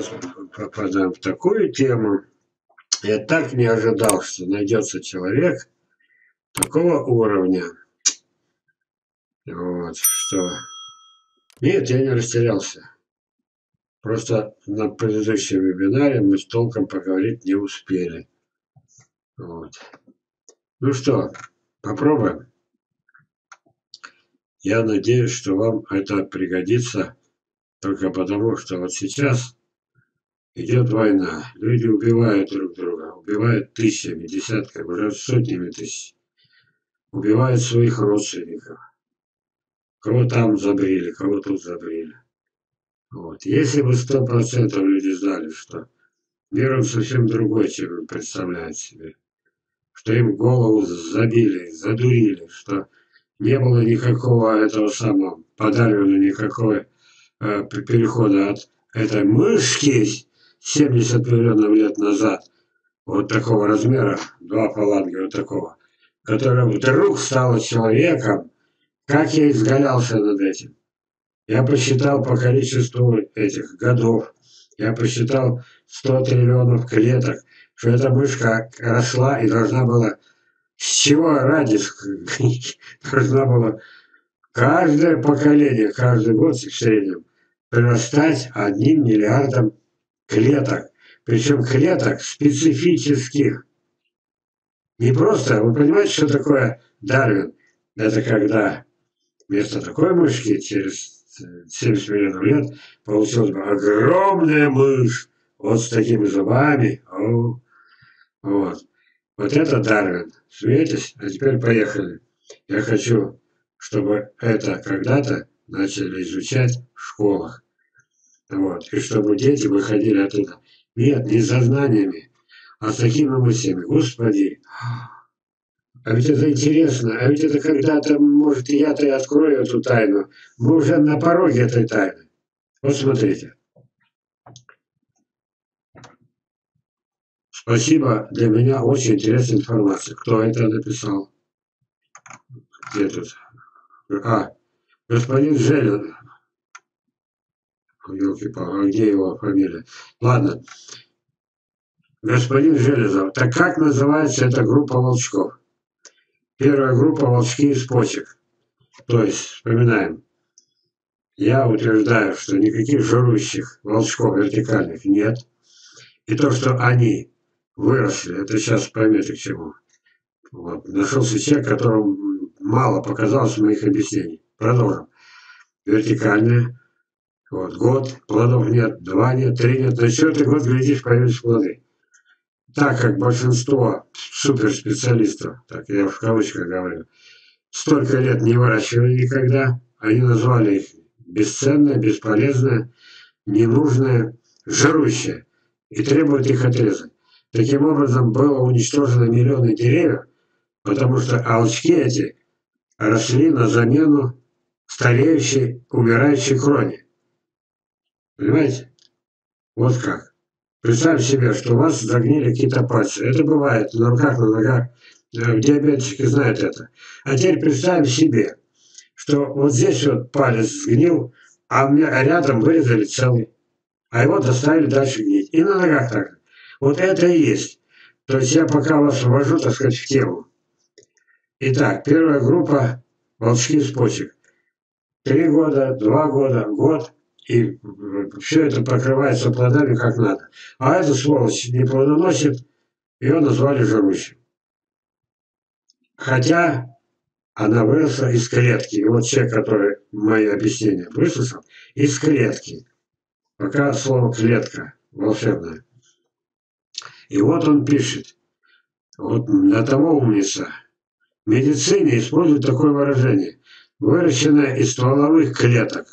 сейчас попадаем в такую тему. Я так не ожидал, что найдется человек такого уровня. Вот, что... Нет, я не растерялся. Просто на предыдущем вебинаре мы с толком поговорить не успели. Вот. Ну что, попробуем. Я надеюсь, что вам это пригодится только потому, что вот сейчас идет война. Люди убивают друг друга, убивают тысячами, десятками, уже сотнями тысяч. Убивают своих родственников. Кого там забрили, кого тут забрили. Вот. Если бы 100% люди знали, что мир он совсем другой, чем он представляет себе, что им голову забили, задурили, что не было никакого этого самого подаривания, никакого перехода от этой мышки 70 миллионов лет назад, вот такого размера, два фаланги вот такого, которая вдруг стала человеком. Как я изгалялся над этим. Я посчитал по количеству этих годов, я посчитал 100 триллионов клеток, что эта мышка росла и должна была, с чего ради, должна была каждое поколение, каждый год в среднем прирастать 1 миллиардом клеток. Причем клеток специфических. Не просто, вы понимаете, что такое Дарвин? Это когда... Вместо такой мышки через 70 миллионов лет получилась бы огромная мышь, вот с такими зубами. О, вот. Вот это Дарвин. Смеетесь? А теперь поехали. Я хочу, чтобы это когда-то начали изучать в школах. Вот. И чтобы дети выходили оттуда. Нет, не со знаниями, а с такими мыслями. Господи! А ведь это интересно, а ведь это когда-то, может, я-то и открою эту тайну. Мы уже на пороге этой тайны. Вот смотрите. Спасибо, для меня очень интересная информация. Кто это написал? Где тут? А, господин Железов. Ёлки-палки, где его фамилия? Ладно. Господин Железов, так как называется эта группа волчков? Первая группа – волчки из почек. То есть, вспоминаем, я утверждаю, что никаких жирущих волчков вертикальных нет. И то, что они выросли, это сейчас поймете к чему. Вот. Нашелся человек, которому мало показалось моих объяснений. Продолжим. Вертикальные. Вот. Год, плодов нет, 2 нет, 3 нет. На четвертый год, глядишь, появятся плоды. Так как большинство суперспециалистов, так я в кавычках говорю, столько лет не выращивали никогда, они назвали их бесценное, бесполезное, ненужное, жирущее, и требуют их отрезать. Таким образом, было уничтожено миллионы деревьев, потому что волчки эти росли на замену стареющей, умирающей кроне. Понимаете? Вот как. Представь себе, что у вас загнили какие-то пальцы. Это бывает на руках, на ногах. Диабетики знают это. А теперь представим себе, что вот здесь вот палец сгнил, а у меня рядом вырезали целый. А его доставили дальше гнить. И на ногах так же. Вот это и есть. То есть я пока вас ввожу, так сказать, в тему. Итак, первая группа – волчки с почек. 3 года, 2 года, год. И все это покрывается плодами как надо. А этот сволочь не плодоносит, ее назвали жирущим. Хотя она выросла из клетки. И вот человек, который мои объяснения выслушал, из клетки. Пока слово клетка волшебное. И вот он пишет. Вот до того умница. В медицине используют такое выражение. Выращенное из стволовых клеток.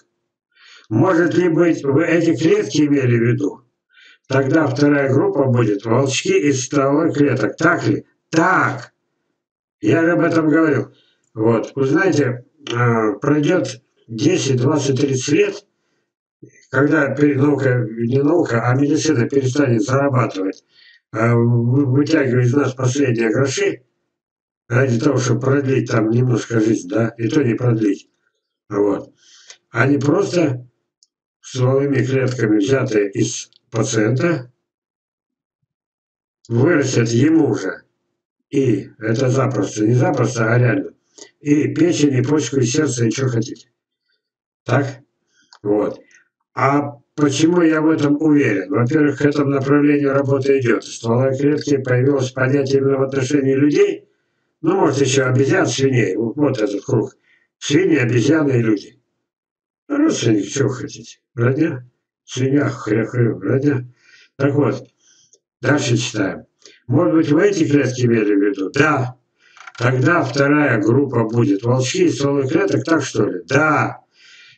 Может ли быть, вы эти клетки имели в виду? Тогда вторая группа будет волчки из стволовых клеток. Так ли? Так! Я же об этом говорил. Вот. Вы знаете, пройдет 10, 20, 30 лет, когда наука, не наука, а медицина перестанет зарабатывать, вытягивая из нас последние гроши, ради того, чтобы продлить там немножко жизнь, да, и то не продлить. Вот. Они просто... стволовыми клетками, взятые из пациента вырастет ему же. И это запросто, не запросто, а реально. И печень, и почку, и сердце, и что хотите. Так? Вот. А почему я в этом уверен? Во-первых, к этому направлению работа идет. В стволовой клетке появилось понятие именно в отношении людей, ну, может, еще обезьян, свиней. Вот этот круг. Свиньи, обезьяны и люди. Родственники, чего хотите? Родня? Свинья, хря-хрю, родня. Так вот, дальше читаем. Может быть, вы эти клетки имели в виду? Да. Тогда вторая группа будет. Волчки и стволовых клеток, так что ли? Да.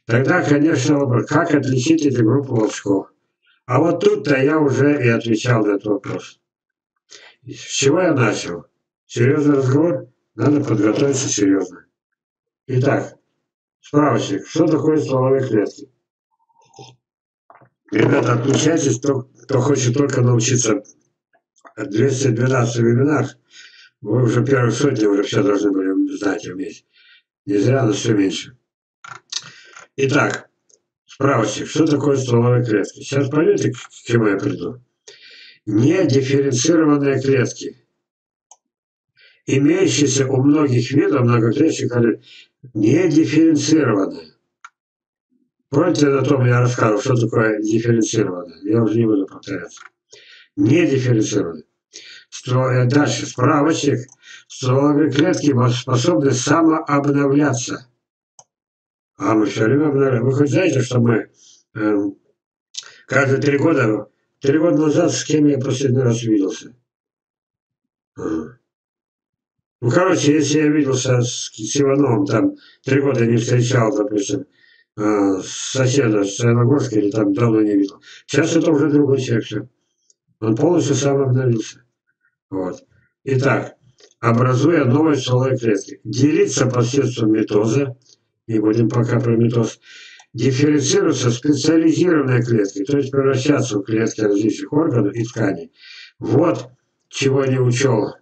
Тогда, конечно, вопрос, как отличить эти группы волчков? А вот тут-то я уже и отвечал на этот вопрос. С чего я начал? Серьезный разговор, надо подготовиться серьезно. Итак, справочник. Что такое стволовые клетки? Ребята, отключайтесь, кто хочет только научиться. 212 вебинар, вы уже первую сотню уже все должны были знать и уметь. Не зря, но все меньше. Итак, справочник, что такое стволовые клетки? Сейчас поймете, к чему я приду. Недифференцированные клетки, имеющиеся у многих видов многоклеточных организмов, недифференцированные. Помните, на том я рассказывал, что такое дифференцированное. Я уже не буду повторяться. Недифференцированные. Дальше, справочник. Стволовые клетки способны самообновляться. А мы все время обновляем. Вы хоть знаете, что мы каждые 3 года, 3 года назад, с кем я последний раз виделся? Ну, короче, если я виделся с Ивановым, там 3 года не встречал, допустим, соседа с Саяногорска, или там давно не видел. Сейчас это уже другой человек, все. Он полностью сам обновился. Вот. Итак, образуя новые стволовые клетки, делиться посредством митоза, не будем пока про митоз, дифференцируются специализированные клетки, то есть превращаться в клетки различных органов и тканей. Вот чего не учел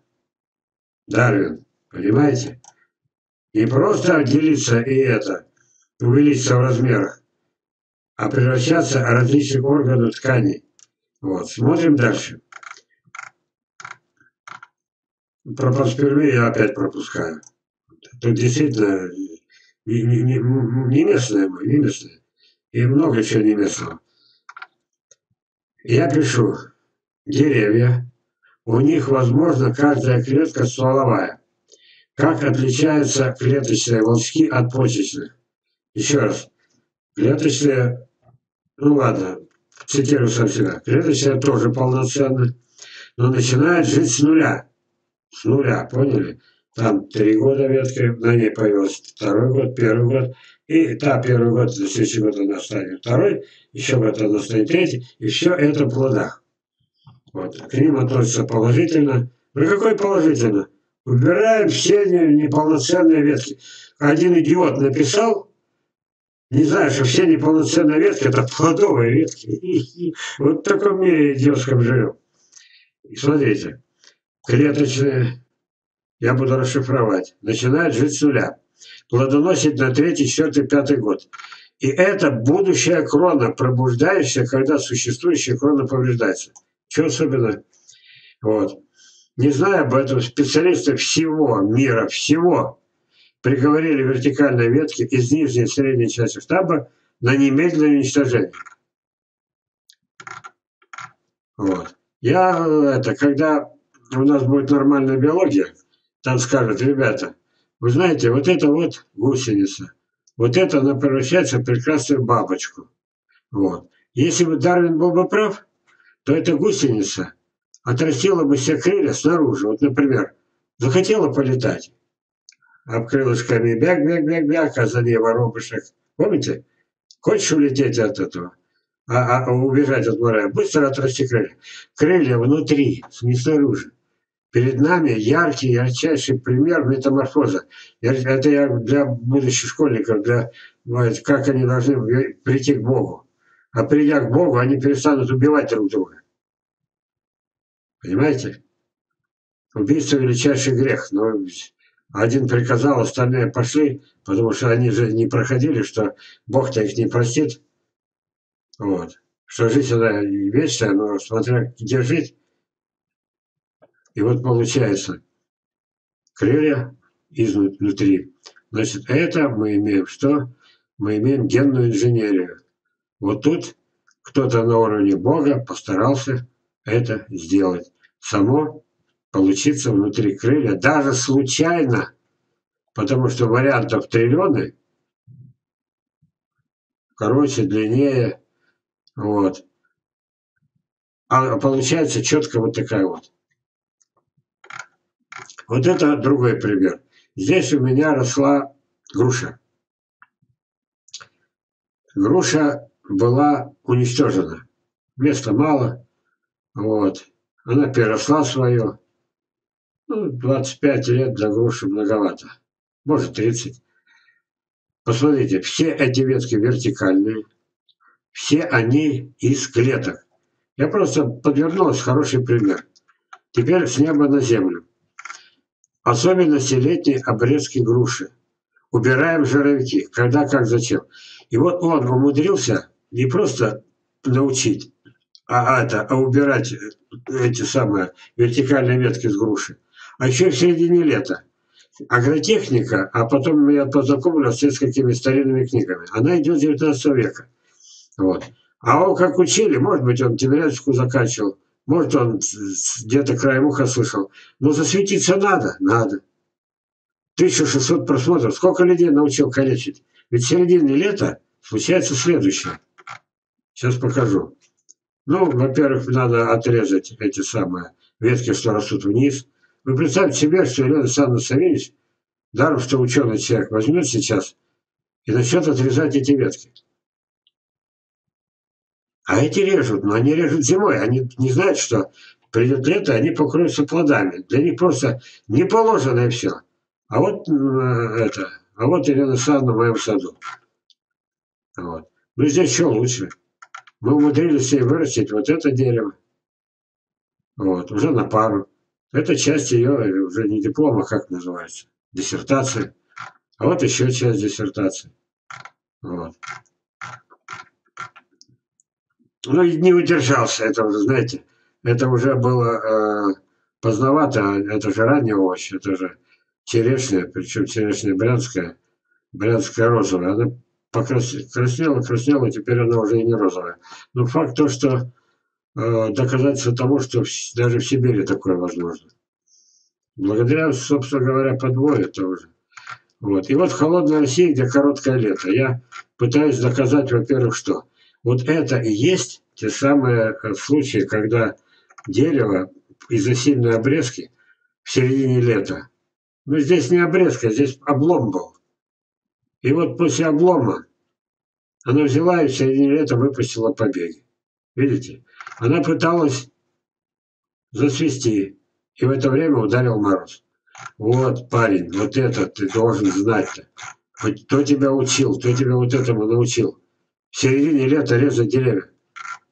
Дарвин, понимаете? Не просто делиться и это, увеличиться в размерах, а превращаться в различных органов тканей. Вот, смотрим дальше. Про панспермию я опять пропускаю. Тут действительно не местное, не местное. И много чего не местного. Я пишу. Деревья. У них, возможно, каждая клетка стволовая. Как отличаются клеточные волчки от почечных? Еще раз. Клеточные, ну ладно, цитирую сам себя. Клеточная тоже полноценная, но начинает жить с нуля. С нуля, поняли? Там 3 года ветка, на ней появилась 2-й год, 1-й год. И та 1-й год, на следующий год она станет 2-й, еще год она станет 3-й. И все это в плодах. Вот. К ним относятся положительно. Ну какой положительно? Убираем все неполноценные ветки. Один идиот написал, не знаю, что все неполноценные ветки – это плодовые ветки. Вот в таком мире идиотском живем. И смотрите, клеточные, я буду расшифровать, начинают жить с нуля. Плодоносит на 3-й, 4-й, 5-й год. И это будущая крона, пробуждающая, когда существующая крона повреждается. Чего особенно? Вот. Не знаю об этом, специалисты всего мира, всего, приговорили вертикальные ветки из нижней и средней части штаба на немедленное уничтожение. Вот. Когда у нас будет нормальная биология, там скажут, ребята, вы знаете, вот это вот гусеница, вот это она превращается в прекрасную бабочку. Вот. Если бы Дарвин был бы прав, то эта гусеница отрастила бы все крылья снаружи. Вот, например, захотела полетать, обкрылышками бяк-бяк-бяк-бяк, а за ней воробушек. Помните? Хочешь улететь от этого, убежать от моря? Быстро отрасти крылья. Крылья внутри, не снаружи. Перед нами яркий, ярчайший пример метаморфоза. Это я для будущих школьников, как они должны прийти к Богу. А придя к Богу, они перестанут убивать друг друга. Понимаете? Убийство – величайший грех, но... Один приказал, остальные пошли, потому что они же не проходили, что Бог-то их не простит. Вот. что жить она вечно, но смотря где жить. И вот получается крылья изнутри. Значит, это мы имеем что? Мы имеем генную инженерию. Вот тут кто-то на уровне Бога постарался это сделать. Само получится внутри крылья, даже случайно, потому что вариантов триллионы, короче, длиннее, вот. А получается четко вот такая вот. Вот это другой пример. Здесь у меня росла груша. Груша была уничтожена. Места мало. Вот. Она переросла свое. Ну, 25 лет для груши многовато. Может, 30. Посмотрите, все эти ветки вертикальные. Все они из клеток. Я просто подвернулась хороший пример. Теперь с неба на землю. Особенности летней обрезки груши. Убираем жировики. Когда, как, зачем. И вот он умудрился не просто научить, а убирать эти самые вертикальные ветки с груши. А еще в середине лета. Агротехника, а потом я познакомлю с несколькими старинными книгами. Она идет с 19 века. Вот. А он как учили, может быть, он Тимирязевскую заканчивал, может, он где-то краем уха слышал. Но засветиться надо? Надо. 1600 просмотров. Сколько людей научил калечить? Ведь в середине лета случается следующее. Сейчас покажу. Ну, во-первых, надо отрезать эти самые ветки, что растут вниз. Вы представьте себе, что Елена Александровна Савильевич, даром, что ученый человек, возьмет сейчас и начнет отрезать эти ветки. А эти режут, но они режут зимой. Они не знают, что придет лето, они покроются плодами. Для них просто не положено и все. А вот это... А вот Елена Александровна в моем саду. Вот. Ну, здесь еще лучше. Мы умудрились ей вырастить вот это дерево. Вот. Уже на пару. Это часть ее, уже не диплома, как называется, диссертации. А вот еще часть диссертации. Вот. Ну, и не удержался. Это уже, знаете, это уже было поздновато. Это же ранний овощ, это же... Черешня, причем черешня брянская, брянская розовая, она покраснела, краснела, теперь она уже и не розовая. Но факт то, что доказательство того, что даже в Сибири такое возможно. Благодаря, собственно говоря, подвою это уже. Вот. И вот в холодной России, где короткое лето, я пытаюсь доказать, во-первых, что вот это и есть те самые случаи, когда дерево из-за сильной обрезки в середине лета. Ну, здесь не обрезка, здесь облом был. И вот после облома она взяла и в середине лета выпустила побеги. Видите? Она пыталась засвести. И в это время ударил мороз. Вот, парень, вот это ты должен знать-то. Кто тебя учил, кто тебя вот этому научил. В середине лета резать деревья.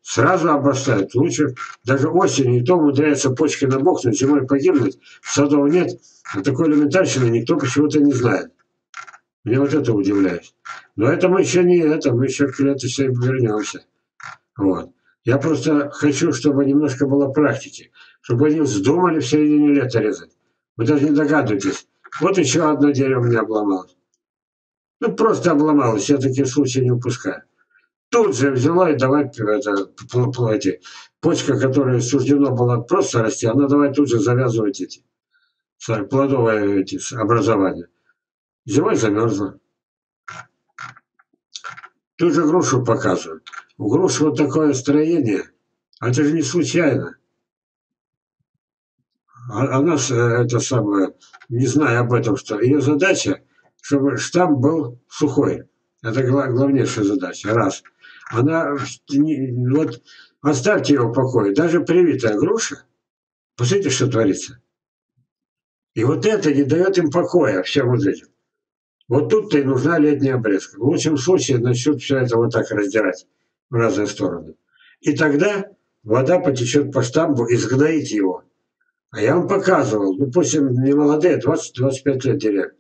Сразу обрастают. Лучше даже осенью, и то умудряются почки набухнуть, зимой погибнуть. Садов нет. А такой элементарщины никто почему-то не знает. Мне вот это удивляет. Но это мы еще не это, мы еще к лету все вернемся. Вот. Я просто хочу, чтобы немножко было практики. Чтобы они вздумали в середине лета резать. Вы даже не догадываетесь. Вот еще одно дерево мне обломалось. Ну, просто обломалось. Я такие случаи не упускаю. Тут же взяла и давай почка, которая суждено была просто расти, она давай тут же завязывать эти плодовые эти образования. Зимой замерзла. Тут же грушу показывают. У груши вот такое строение, а это же не случайно. Она, это самое, не зная об этом, что ее задача, чтобы штамп был сухой. Это главнейшая задача. Раз. Она, вот, оставьте его в покое. Даже привитая груша, посмотрите, что творится. И вот это не дает им покоя всем вот этим. Вот тут-то и нужна летняя обрезка. В лучшем случае начнут все это вот так раздирать в разные стороны. И тогда вода потечет по штамбу и сгноит его. А я вам показывал, ну пусть он не молодые, 20-25 лет деревья.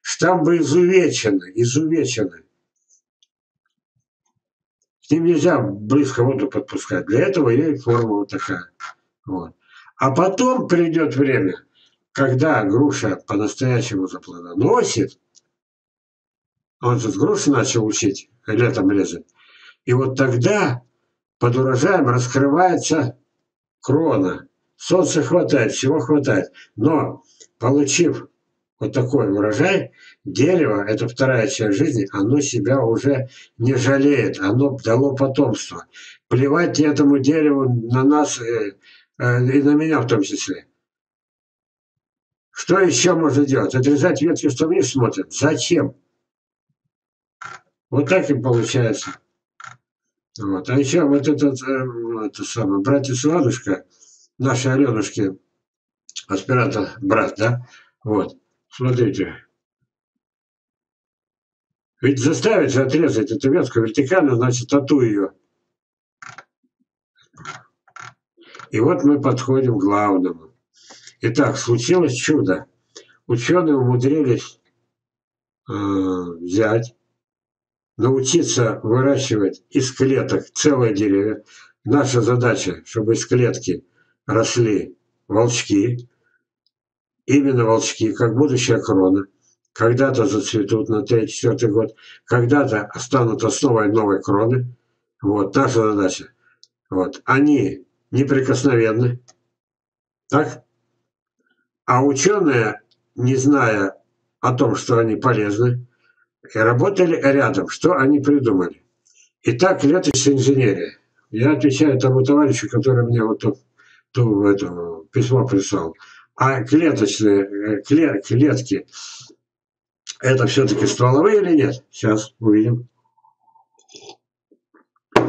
Штамбы изувечены, изувечены. Им нельзя близко воду подпускать. Для этого и форма вот такая. Вот. А потом придет время, когда груша по-настоящему заплодоносит. Он тут грушу начал учить, летом резать. И вот тогда под урожаем раскрывается крона. Солнца хватает, всего хватает. Но получив вот такой урожай, дерево, это вторая часть жизни, оно себя уже не жалеет, оно дало потомство. Плевать этому дереву на нас и на меня в том числе. Что еще можно делать? Отрезать ветки, что вниз смотрят. Зачем? Вот так и получается. Вот. А еще вот это самое, братец Ладушка, наши Аленушки, аспиранта брат, да? Вот, смотрите. Ведь заставить же отрезать эту ветку вертикально, значит, тату ее. И вот мы подходим к главному. Итак, случилось чудо. Ученые умудрились взять, научиться выращивать из клеток целые деревья. Наша задача, чтобы из клетки росли волчки, именно волчки, как будущая крона. Когда-то зацветут на 3-4 год, когда-то станут основой новой кроны. Вот, наша задача. Вот. Они неприкосновенны. Так? А ученые, не зная о том, что они полезны, и работали рядом, что они придумали. Итак, клеточная инженерия. Я отвечаю тому товарищу, который мне вот это письмо прислал. А клеточные клетки, это все-таки стволовые или нет? Сейчас увидим.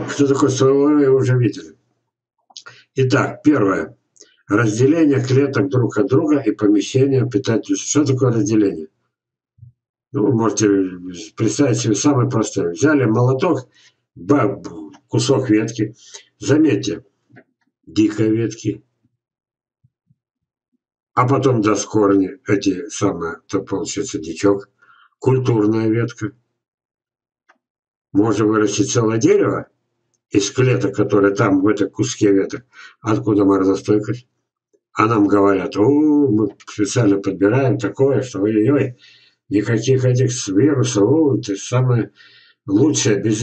Что такое стволовые, вы уже видели. Итак, первое. Разделение клеток друг от друга и помещение питательных. Что такое разделение? Ну, вы можете представить себе самое простое. Взяли молоток, кусок ветки. Заметьте, дикой ветки. А потом даст корни, эти самые, то получится дичок. Культурная ветка. Можно вырастить целое дерево из клеток, которые там, в этом куске веток. Откуда морозостойкость? А нам говорят, мы специально подбираем такое, что ой-ой-ой, никаких этих вирусов, это самое лучшее, без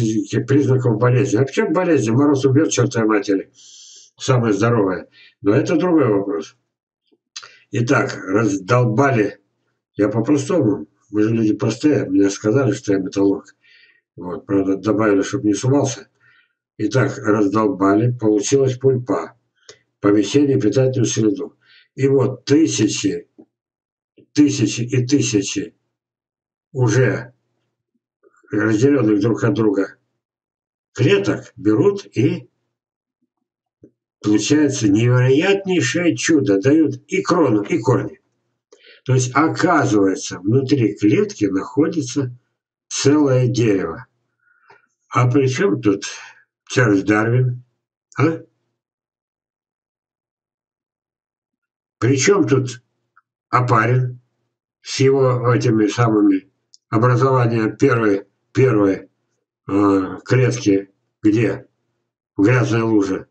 признаков болезни. А почему болезнь? Мороз убьет, чертовой матери. Самое здоровое. Но это другой вопрос. Итак, раздолбали, я по-простому, мы же люди простые, мне сказали, что я металлург. Вот, правда, добавили, чтобы не сувался. Итак, раздолбали, получилась пульпа, помещение, питательную среду. И вот тысячи, тысячи и тысячи уже разделенных друг от друга клеток берут и... Получается невероятнейшее чудо. Дают и крону, и корни. То есть, оказывается, внутри клетки находится целое дерево. А при чем тут Чарльз Дарвин? А? При чем тут Опарин с его этими самыми образованием первой клетки где? В грязной луже.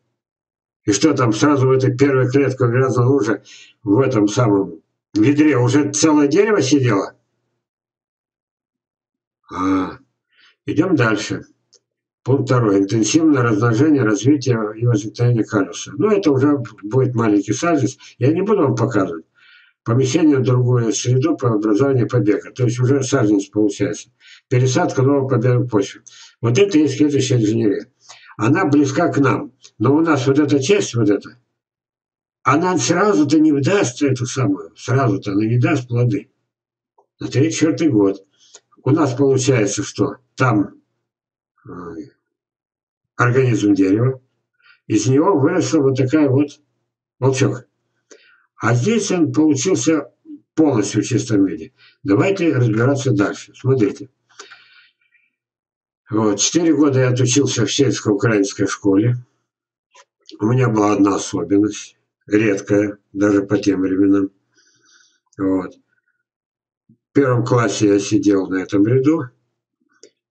И что там сразу в этой первой клетке грязной лужи, в этом самом ведре уже целое дерево сидело? Идем дальше. Пункт второй. Интенсивное размножение, развитие и возникновение каллюса. Ну, это уже будет маленький саженец. Я не буду вам показывать. Помещение в другую среду по образованию побега. То есть уже саженец получается. Пересадка нового побега в почву. Вот это и есть клеточная инженерия. Она близка к нам. Но у нас вот эта часть, вот эта, она сразу-то не даст эту самую, сразу-то она не даст плоды. На 3-4 год. У нас получается, что там организм дерева, из него выросла вот такая вот волчок. А здесь он получился полностью в чистом виде. Давайте разбираться дальше. Смотрите. Вот, 4 года я отучился в сельско-украинской школе. У меня была одна особенность, редкая, даже по тем временам. Вот. В 1 классе я сидел на этом ряду,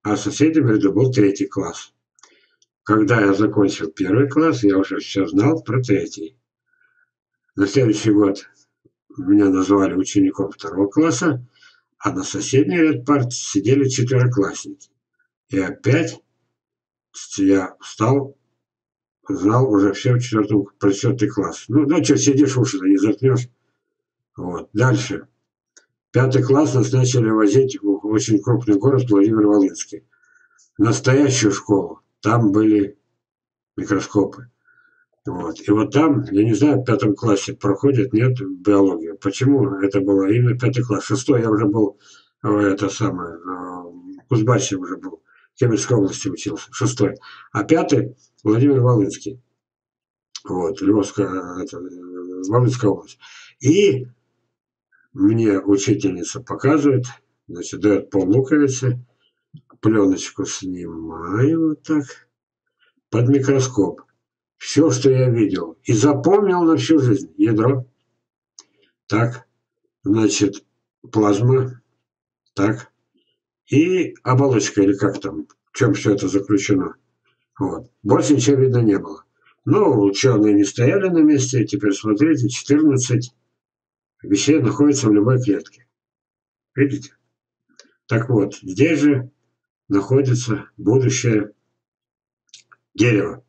а в соседнем ряду был 3 класс. Когда я закончил первый класс, я уже все знал про третий. На следующий год меня назвали учеником второго класса, а на соседний ряд парт сидели четвероклассники. И опять я встал, знал уже все в четвертый класс. Ну, ночью сидишь, уши-то не заткнешь. Вот. Дальше. Пятый класс нас начали возить в очень крупный город Владимир Волынский. Настоящую школу. Там были микроскопы. Вот. И вот там, я не знаю, в пятом классе проходит, нет, биологию. Почему это было именно пятый класс? Шестой я уже был, в Кузбассе уже был, в Кемельской области учился, шестой. А пятый Владимир Волынский. Вот, Волынская область. И мне учительница показывает, значит, дает пол луковицы, пленочку снимаю вот так, под микроскоп. Все, что я видел. И запомнил на всю жизнь. Ядро. Так. Значит, плазма. Так. И оболочка, или как там, в чем все это заключено. Вот. Больше ничего видно не было. Ну, ученые не стояли на месте. Теперь смотрите, 14 вещей находится в любой клетке. Видите? Так вот, здесь же находится будущее дерево.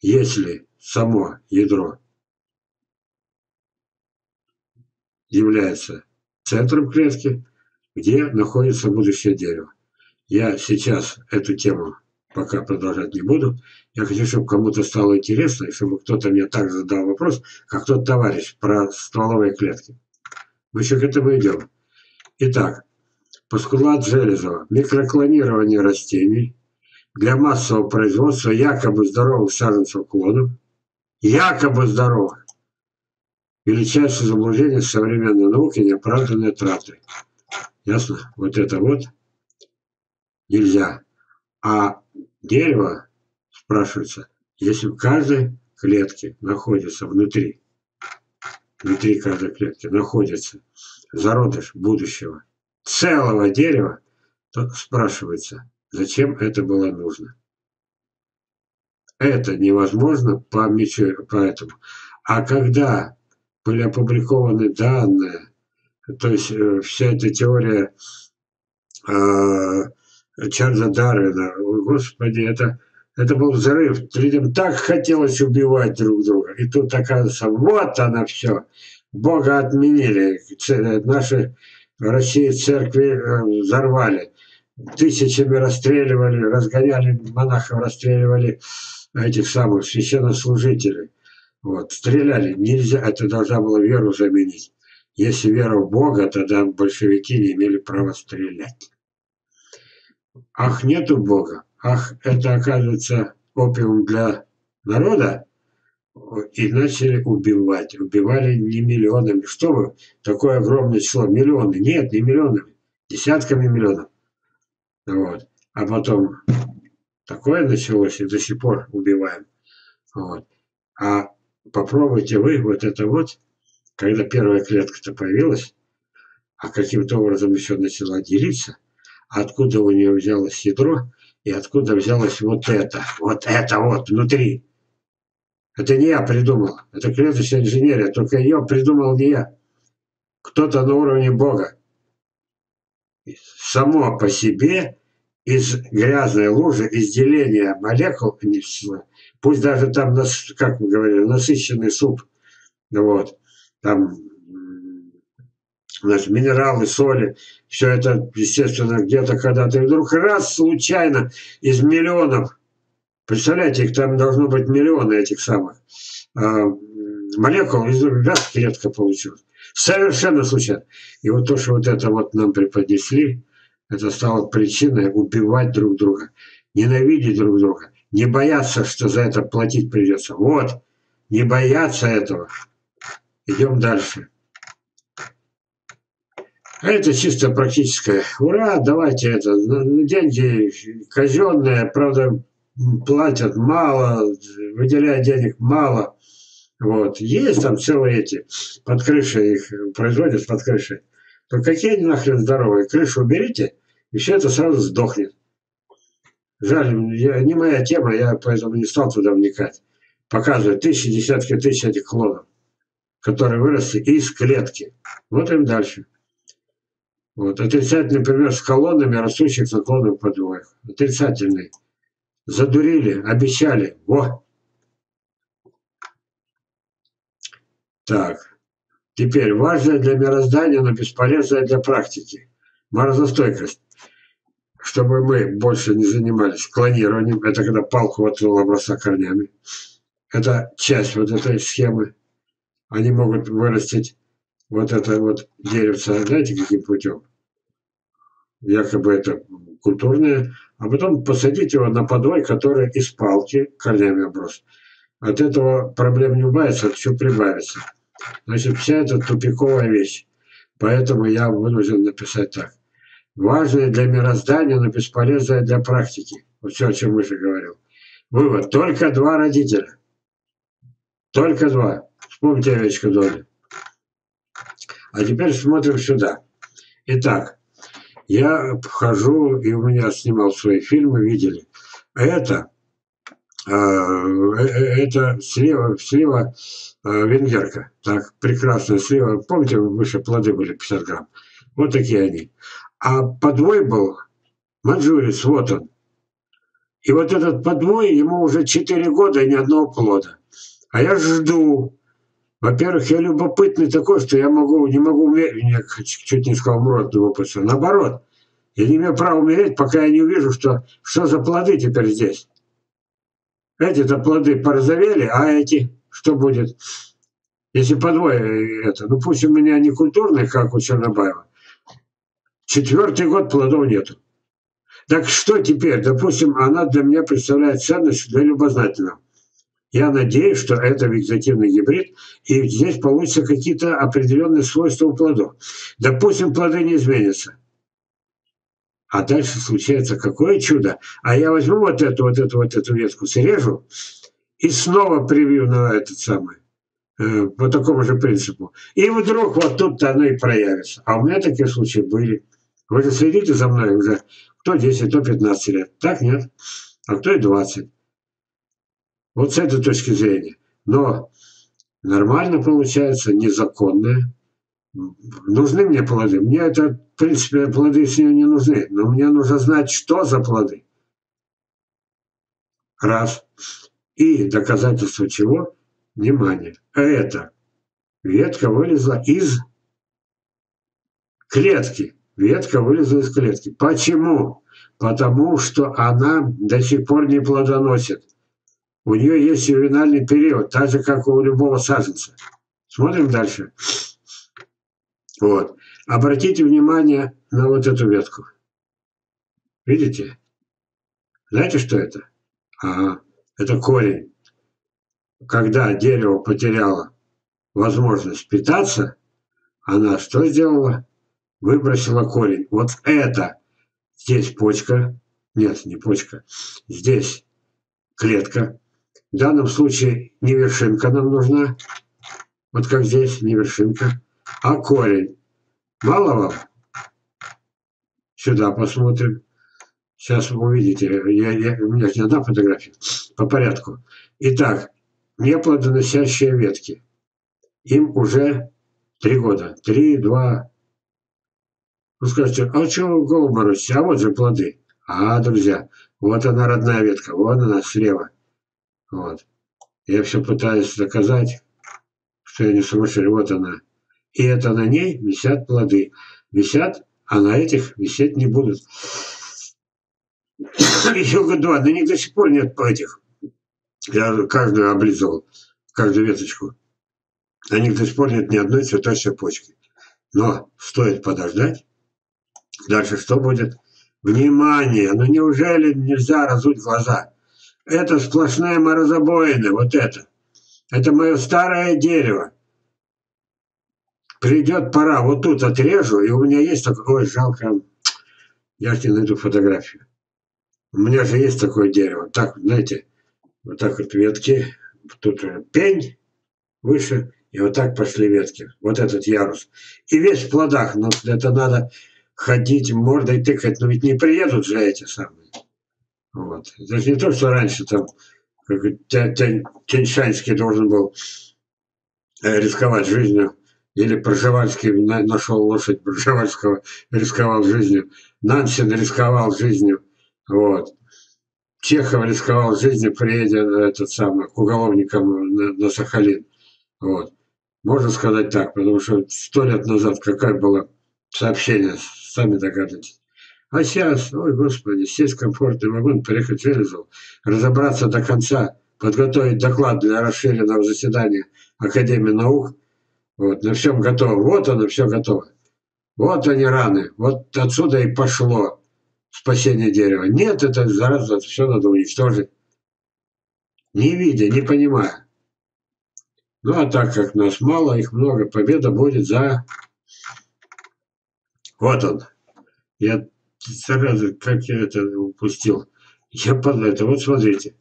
Если само ядро является центром клетки, где находится будущее дерево. Я сейчас эту тему пока продолжать не буду. Я хочу, чтобы кому-то стало интересно, и чтобы кто-то мне также задал вопрос, как тот товарищ про стволовые клетки. Мы еще к этому идем. Итак, постулат Железова. Микроклонирование растений для массового производства якобы здоровых саженцев клонов, якобы здоровых, величайшее заблуждение современной науки, неоправданные траты. Ясно? Вот это вот нельзя. А дерево, спрашивается, если в каждой клетке находится внутри каждой клетки находится зародыш будущего целого дерева, то спрашивается, зачем это было нужно? Это невозможно по этому. А когда были опубликованы данные, то есть вся эта теория Чарльза Дарвина, господи, это был взрыв. Людям так хотелось убивать друг друга. И тут оказывается, вот она все. Бога отменили. Наши в России церкви взорвали. Тысячами расстреливали, разгоняли монахов, расстреливали этих самых священнослужителей. Вот. Стреляли нельзя, это должна была веру заменить. Если вера в Бога, тогда большевики не имели права стрелять. Ах, нету Бога. Ах, это оказывается опиум для народа. И начали убивать. Убивали не миллионами. Что вы? Такое огромное число. Миллионы. Нет, не миллионами. Десятками миллионов. Вот. А потом такое началось, и до сих пор убиваем. Вот. А попробуйте вы вот это вот, когда первая клетка-то появилась, а каким-то образом еще начала делиться, откуда у нее взялось ядро, и откуда взялось вот это вот внутри. Это не я придумал, это клеточная инженерия, только ее придумал не я. Кто-то на уровне Бога. Само по себе из грязной лужи, из деления молекул, пусть даже там, как мы говорили, насыщенный суп, вот, там значит, минералы, соли, все это, естественно, где-то когда-то и вдруг раз случайно из миллионов, представляете, их там должно быть миллионы этих самых молекул, из раз клетка получилась. Совершенно случайно. И вот то, что вот это вот нам преподнесли, это стало причиной убивать друг друга, ненавидеть друг друга, не бояться, что за это платить придется. Вот, не бояться этого. Идем дальше. А это чисто практическое. Ура, давайте это. Деньги казенные, правда, платят мало, выделяют денег мало. Вот. Есть там целые эти, под крышей их производят, под крышей. Но какие они нахрен здоровые? Крышу уберите, и все это сразу сдохнет. Жаль, не моя тема, я поэтому не стал туда вникать. Показывают тысячи, десятки тысяч этих клонов, которые выросли из клетки. Вот им дальше. Вот. Отрицательный пример с колоннами растущих наклонов по двоих. Отрицательный. Задурили, обещали. Во! Так. Теперь важное для мироздания, но бесполезное для практики. Морозостойкость. Чтобы мы больше не занимались клонированием, это когда палку отвел образца корнями. Это часть вот этой схемы. Они могут вырастить вот это вот деревце, знаете, каким путем? Якобы это культурное. А потом посадить его на подвой, который из палки корнями оброс. От этого проблем не убавится, все прибавится. Значит, вся эта тупиковая вещь. Поэтому я вынужден написать так. Важное для мироздания, но бесполезное для практики. Вот все, о чем выше говорил. Вывод. Только два родителя. Только два. Вспомните овечку Долли. А теперь смотрим сюда. Итак, я вхожу, и у меня снимал свои фильмы, видели. Это слива венгерка. Так, прекрасная слива. Помните, выше плоды были 50 грамм. Вот такие они. А подвой был маньчжурец, вот он. И вот этот подвой, ему уже 4 года и ни одного плода. А я жду. Во-первых, я любопытный такой, что я не могу умереть. Я чуть не сказал, умру от любопытства. Наоборот, я не имею права умереть, пока я не увижу, что за плоды теперь здесь. Эти-то плоды порозовели, а эти что будет? Если подвой это. Ну пусть у меня не культурный, как у Чернобаева. 4-й год плодов нету. Так что теперь? Допустим, она для меня представляет ценность для любознательного. Я надеюсь, что это вегетативный гибрид, и здесь получатся какие-то определенные свойства у плодов. Допустим, плоды не изменятся. А дальше случается какое чудо. А я возьму вот эту ветку, срежу, и снова привью на этот самый. По такому же принципу. И вдруг вот тут-то оно и проявится. А у меня такие случаи были. Вы же следите за мной уже. Кто 10, кто 15 лет. Так нет. А кто и 20. Вот с этой точки зрения. Но нормально получается, незаконно. Нужны мне плоды. Мне это, в принципе, плоды с нее не нужны. Но мне нужно знать, что за плоды. Раз. И доказательство чего? Внимание, это ветка вылезла из клетки. Ветка вылезла из клетки. Почему? Потому что она до сих пор не плодоносит. У нее есть ювенальный период, так же, как у любого саженца. Смотрим дальше. Вот. Обратите внимание на вот эту ветку. Видите? Знаете, что это? Ага, это корень. Когда дерево потеряло возможность питаться, она что сделала? Выбросила корень. Вот это. Здесь почка. Нет, не почка. Здесь клетка. В данном случае не вершинка нам нужна. Вот как здесь, не вершинка, а корень. Мало вам? Сюда посмотрим. Сейчас вы увидите. У меня не одна фотография. По порядку. Итак. Неплодоносящие ветки. Им уже 3 года. 3, 2. Вы скажете, а чего вы голову морочите? А вот же плоды. А, друзья, вот она родная ветка. Вот она слева. Вот. Я все пытаюсь доказать, что я не сумасшедший. Вот она. И это на ней висят плоды. Висят, а на этих висеть не будут. Еще года. На них до сих пор нет этих. Я каждую облизывал, каждую веточку. На них до сих пор нет ни одной цветочной почки. Но стоит подождать. Дальше что будет? Внимание! Ну неужели нельзя разуть глаза? Это сплошная морозобоина, вот это. Это мое старое дерево. Придет пора, вот тут отрежу, и у меня есть такое... Ой, жалко, я же не найду фотографию. У меня же есть такое дерево. Так, знаете... Вот так вот ветки, тут пень выше, и вот так пошли ветки. Вот этот ярус. И весь в плодах, но это надо ходить мордой тыкать, но ведь не приедут же эти самые. Вот. То есть не то, что раньше там Теньшанский должен был рисковать жизнью, или Пржевальский нашел лошадь Пржевальского, рисковал жизнью, Нансен рисковал жизнью, вот. Чехов рисковал жизнью, приедя к уголовникам на Сахалин. Вот. Можно сказать так, потому что 100 лет назад какое было сообщение, сами догадайтесь. А сейчас, ой, господи, сесть в комфортный вагон, приехать в Железов, разобраться до конца, подготовить доклад для расширенного заседания Академии наук. Вот, на всем готово. Вот оно, все готово. Вот они раны. Вот отсюда и пошло спасение дерева. Нет, это зараза, это все надо уничтожить. Не видя, не понимая. Ну, а так как нас мало, их много, победа будет за... Вот он. Я сразу, как я это упустил. Я подумал, вот смотрите.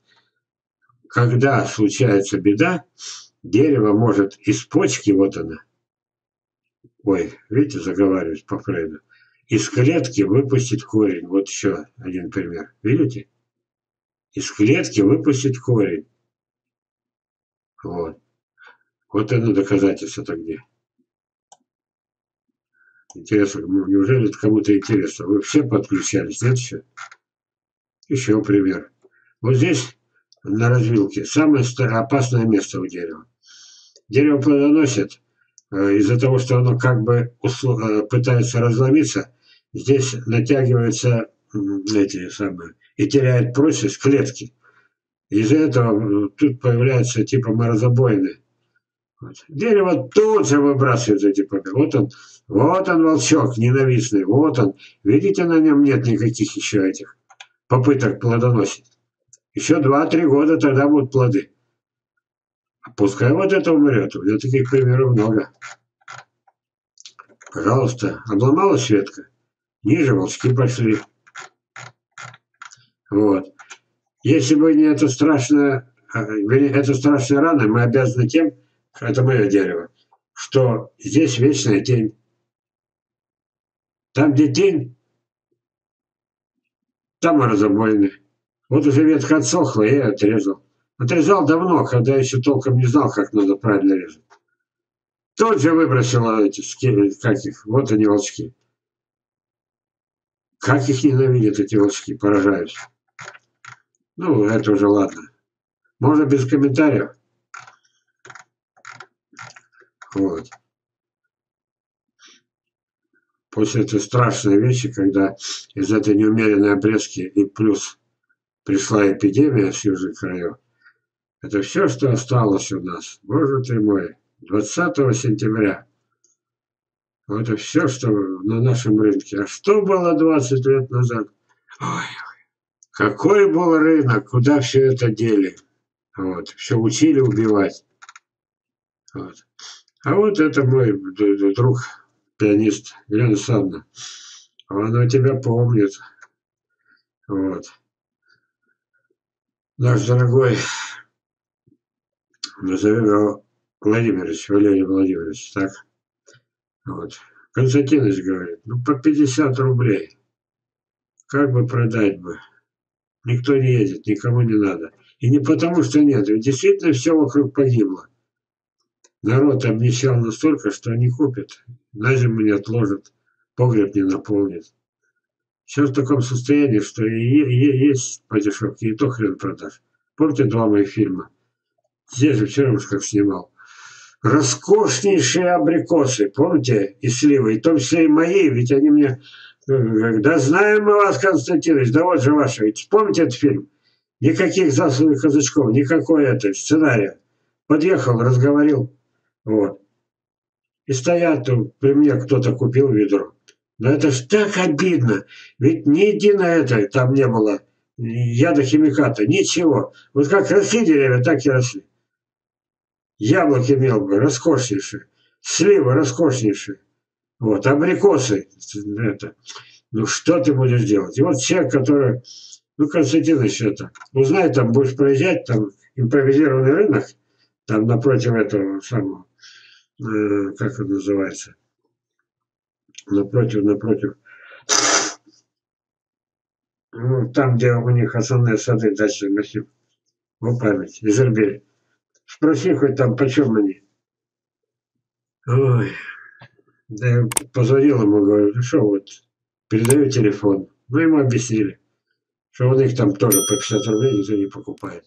Когда случается беда, дерево может из почки, вот она. Ой, видите, заговариваюсь по Фрейду. Из клетки выпустит корень. Вот еще один пример. Видите? Из клетки выпустит корень. Вот. Вот оно доказательство-то где. Интересно, неужели это кому-то интересно? Вы все подключались, нет еще? Еще пример. Вот здесь, на развилке, самое опасное место у дерева. Дерево плодоносит, из-за того, что оно как бы пытается разломиться, здесь натягивается эти самые, и теряет прочность клетки. Из-за этого тут появляются типа морозобоины. Вот. Дерево тут же выбрасывает эти победы. Вот он волчок ненавистный, вот он. Видите, на нем нет никаких еще этих попыток плодоносить. Еще 2-3 года тогда будут плоды. Пускай вот это умрет. У меня таких примеров много. Пожалуйста. Обломалась ветка. Ниже волчки пошли. Вот. Если бы не это страшное... Это страшная рана, мы обязаны тем, что это мое дерево, что здесь вечная тень. Там, где тень, там разобольный. Вот уже ветка отсохла, я ее отрезал. Отрезал давно, когда еще толком не знал, как надо правильно резать. Тут же выбросила эти каких, вот они волчки. Как их ненавидят эти волчки, поражаюсь. Ну, это уже ладно. Можно без комментариев. Вот. После этой страшной вещи, когда из этой неумеренной обрезки и плюс... пришла эпидемия с южных краев. Это все, что осталось у нас. Боже ты мой. 20 сентября. Вот это все, что на нашем рынке. А что было 20 лет назад? Ой, какой был рынок? Куда все это дели? Вот. Все учили убивать. Вот. А вот это мой друг, пианист Елена Александровна. Она тебя помнит. Вот. Наш дорогой, назовем его Владимирович, Валерий Владимирович, так? Вот. Константинович говорит, ну по 50 рублей, как бы продать бы. Никто не едет, никому не надо. И не потому, что нет, ведь действительно все вокруг погибло. Народ обнищал настолько, что не купит, на зиму не отложит, погреб не наполнит. Сейчас в таком состоянии, что и есть по дешевке, и то хрен продаж. Помните 2 моих фильма? Здесь же вчера уж как снимал. Роскошнейшие абрикосы, помните, и сливы, и в том числе и мои, ведь они мне... Да знаем мы вас, Константинович, да вот же ваши. Ведь помните этот фильм? Никаких заслуг казачков, никакой этой сценария. Подъехал, разговорил. Вот. И стоят, при мне кто-то купил ведро. Но это ж так обидно, ведь ни единой этой там не было яда, химиката, ничего. Вот как росли деревья, так и росли. Яблоки имел бы, роскошнейшие, сливы роскошнейшие, вот, абрикосы. Это. Ну что ты будешь делать? И вот человек, который, ну Константинович это, узнай, там будешь проезжать, там импровизированный рынок, там напротив этого самого, как он называется, напротив там, где у них основные сады, дачный массив, в память, Изербиль. Спроси хоть там, почем они. Ой. Да я позвонил ему, говорю, ну что вот, передаю телефон. Ну, ему объяснили, что у них там тоже по 50 рублей никто не покупает.